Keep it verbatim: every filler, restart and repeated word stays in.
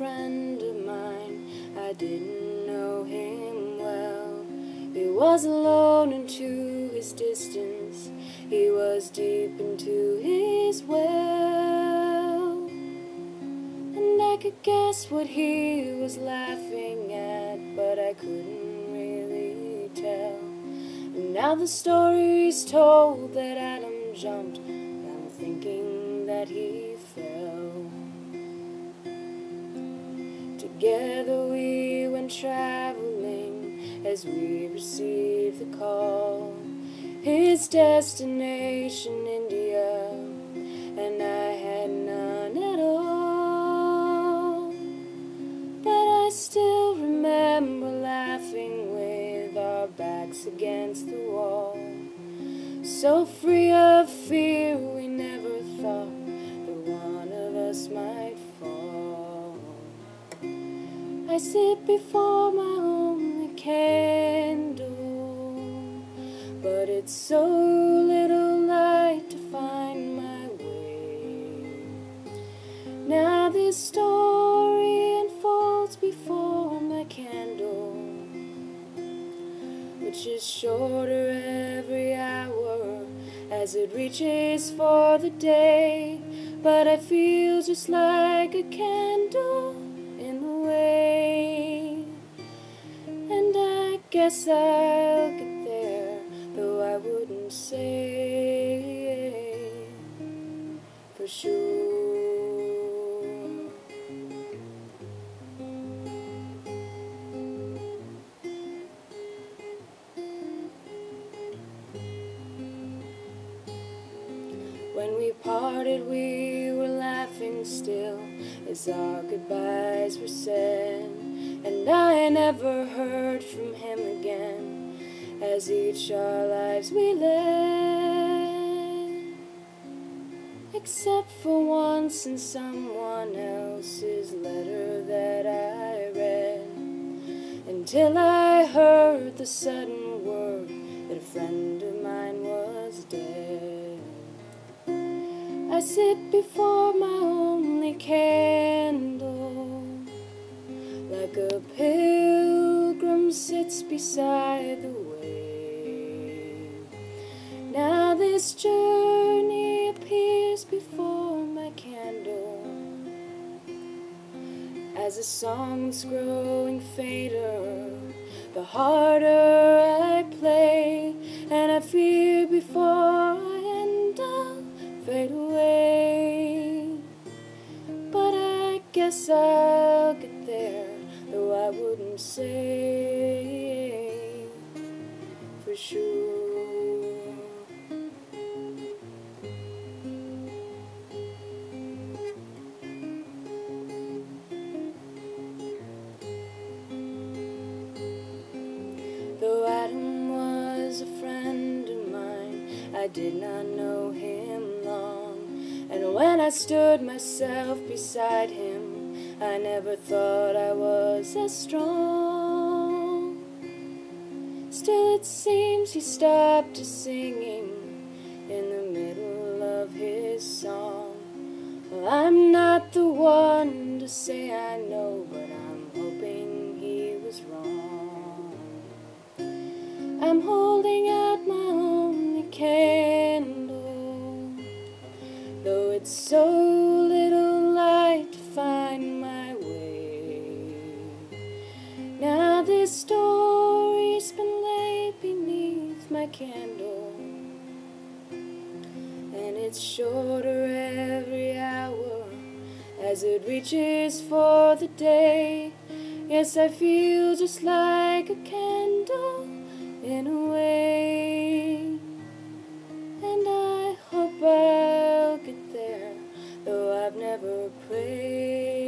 friend of mine. I didn't know him well. He was alone into his distance. He was deep into his well. And I could guess what he was laughing at, but I couldn't really tell. And now the story's told that Adam jumped, and I'm thinking that he fell. Together we went traveling as we received the call. His destination, India, and I had none at all. But I still remember laughing with our backs against the wall. So free of fear, we never thought that one of us might fall. I sit before my only candle, but it's so little light to find my way. Now this story unfolds before my candle, which is shorter every hour as it reaches for the day. But I feel just like a candle in the way. And I guess I'll get there, though I wouldn't say for sure. When we parted, we were laughing still as our goodbyes were said, and I never heard from him again as each our lives we led. Except for once in someone else's letter that I read, until I heard the sudden word that a friend of mine was dead. I sit before my only candle, like a pilgrim sits beside the way. Now this journey appears before my candle, as a song's growing fainter, the harder I play, and I fear before I end up fade away. But I guess I'll get there, though I wouldn't say for sure. Though Adam was a friend of mine, I did not know him long. And when I stood myself beside him, I never thought I was as strong. Still it seems he stopped singing in the middle of his song. Well, I'm not the one to say I know, but I'm hoping he was wrong. I'm holding out my only candle, though it's so little light to find my way. Now this story's been laid beneath my candle, and it's shorter every hour as it reaches for the day. Yes, I feel just like a candle in a way, and I hope I'll get there, though I've never prayed.